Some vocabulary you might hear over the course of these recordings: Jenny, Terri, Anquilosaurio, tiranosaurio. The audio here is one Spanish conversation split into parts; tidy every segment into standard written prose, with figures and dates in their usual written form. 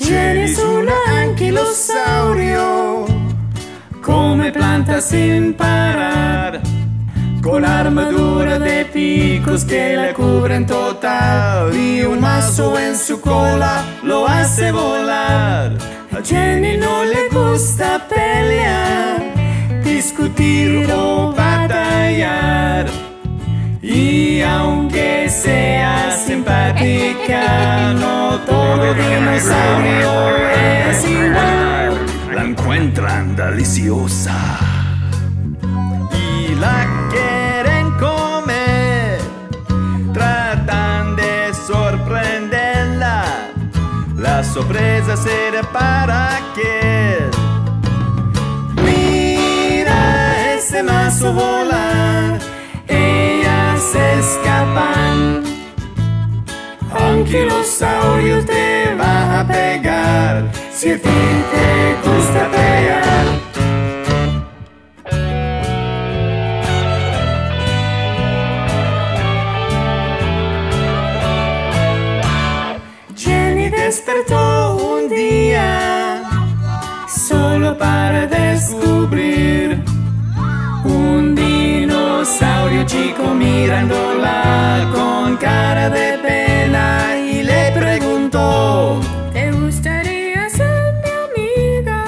Jenny es un anquilosaurio, come plantas sin parar, con armadura de picos que la cubren total, y un mazo en su cola lo hace volar. A Jenny no le gusta pelear, discutir o batallar, y aunque sea simpática, no todo dinosaurio es igual. La encuentran deliciosa y la quieren comer, tratan de sorprenderla. La sorpresa será para que mira ese mazo volar, ellas se escapan. Anquilosaurio te va a pegar si a ti te gusta pegar. Jenny despertó un día solo para descubrir un dinosaurio chico mirándola con cara de pena, y le preguntó: ¿te gustaría ser mi amiga?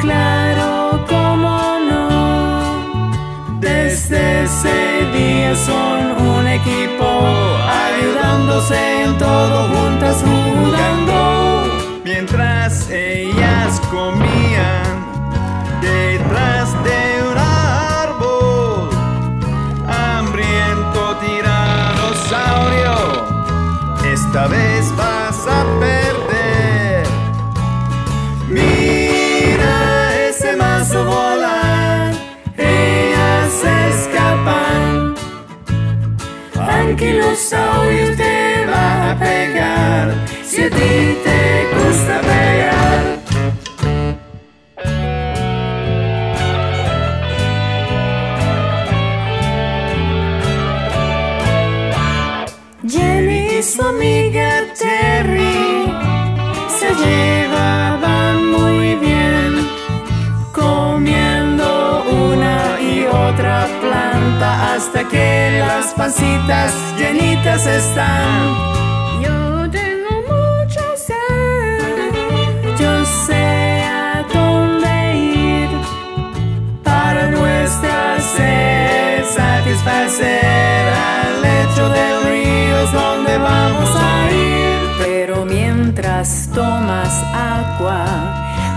Claro, cómo no. Desde ese día son un equipo, ayudándose en todo, juntas jugando. Mientras ellas comían detrás de un árbol, hambriento tiranosaurio, esta vez vas a perder. Mira ese mazo volar, ellas se escapan. Anquilosaurio te va a pegar si a ti te gusta pegar. Jenny y su amiga Terri se llevaban muy bien, comiendo una y otra planta hasta que las pancitas llenitas están. Yo tengo mucha sed, yo sé a dónde ir para nuestra sed satisfacer, al lecho del río es donde vamos a ir. Pero mientras tomas agua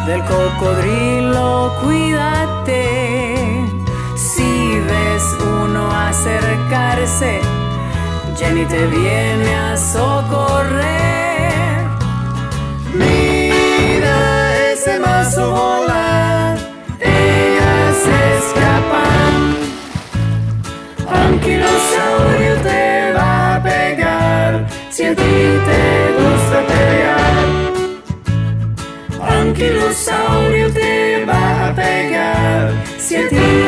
del cocodrilo, cuídate. Si ves uno acercarse, Jenny te viene a socorrer. Mira ese mazo volar, ellas se escapan. Anquilosaurio te va a pegar si a ti te gusta pelear. Anquilosaurio te va a pegar si a ti